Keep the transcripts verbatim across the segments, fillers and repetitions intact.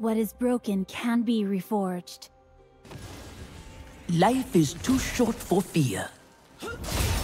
What is broken can be reforged. Life is too short for fear. No!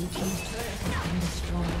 Blue team's turret has been destroyed.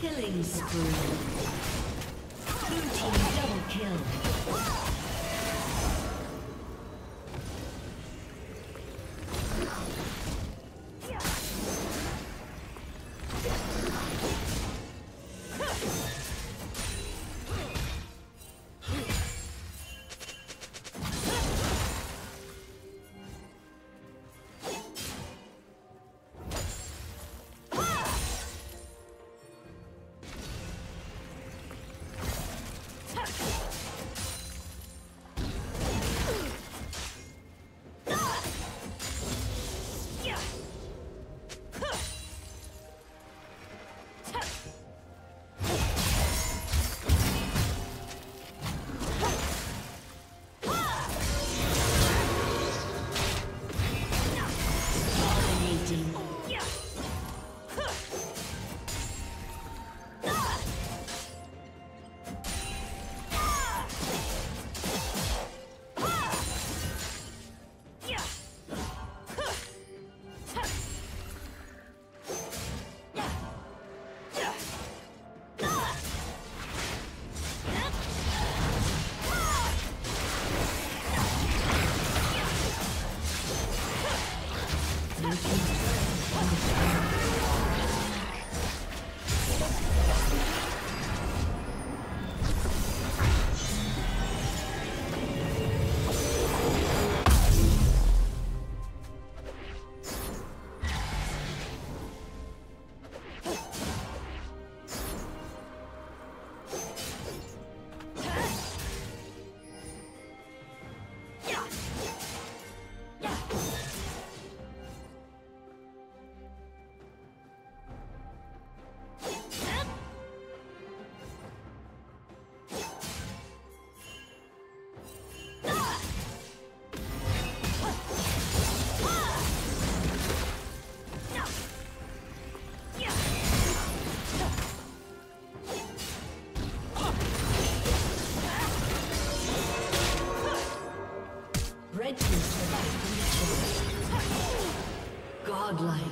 Killing spree. Blue team double kill. godlike.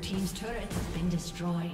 Team's turret has been destroyed.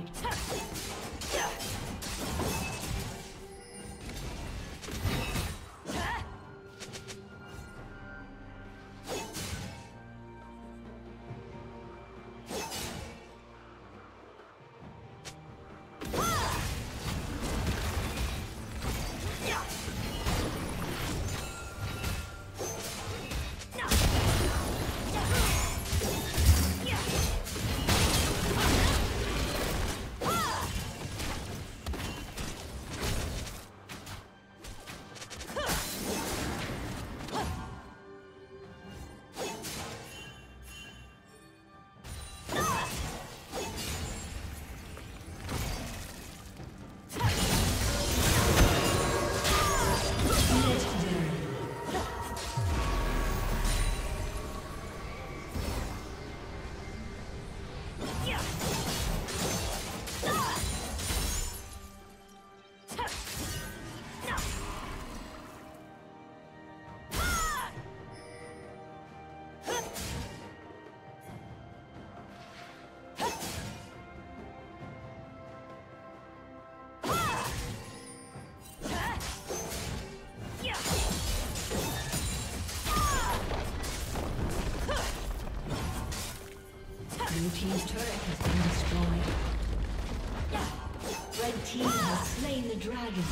Team's turret has been destroyed. Red team has slain the dragon.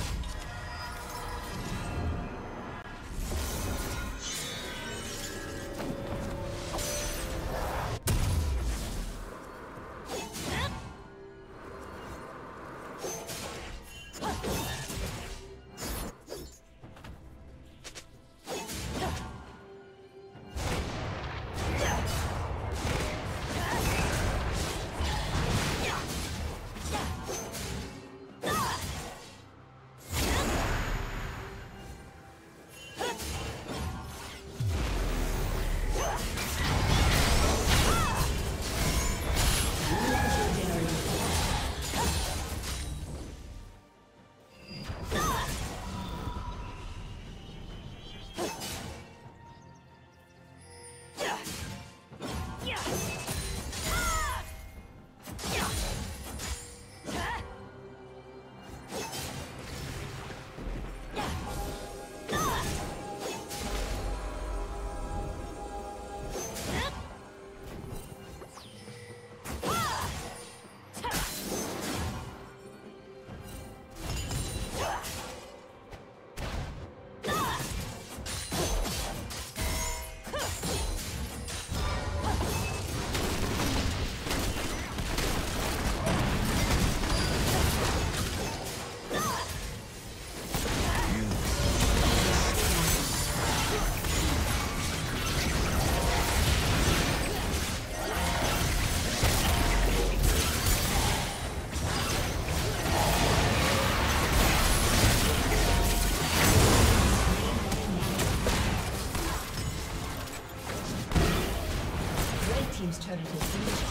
Team's turret has been destroyed.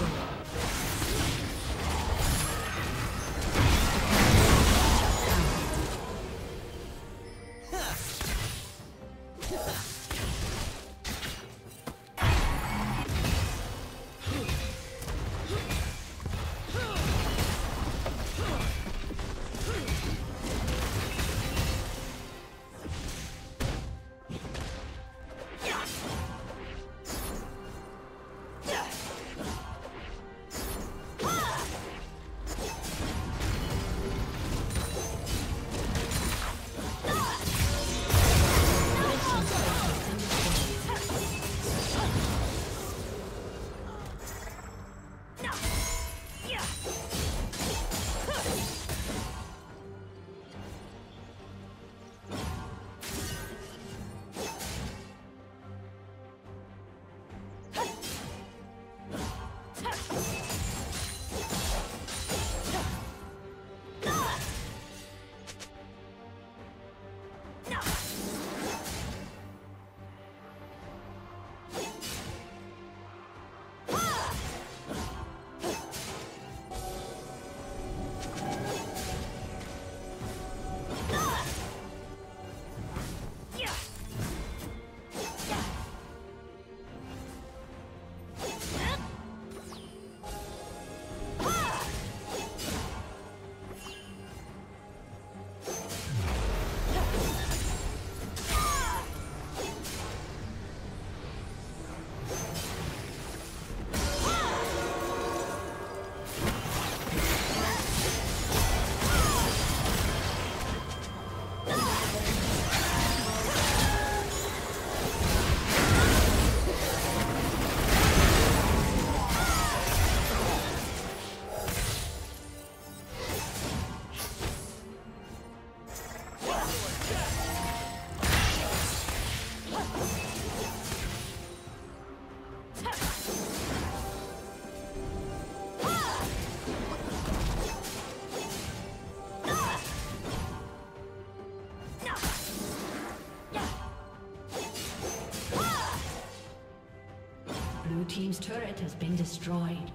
team's turret has been destroyed.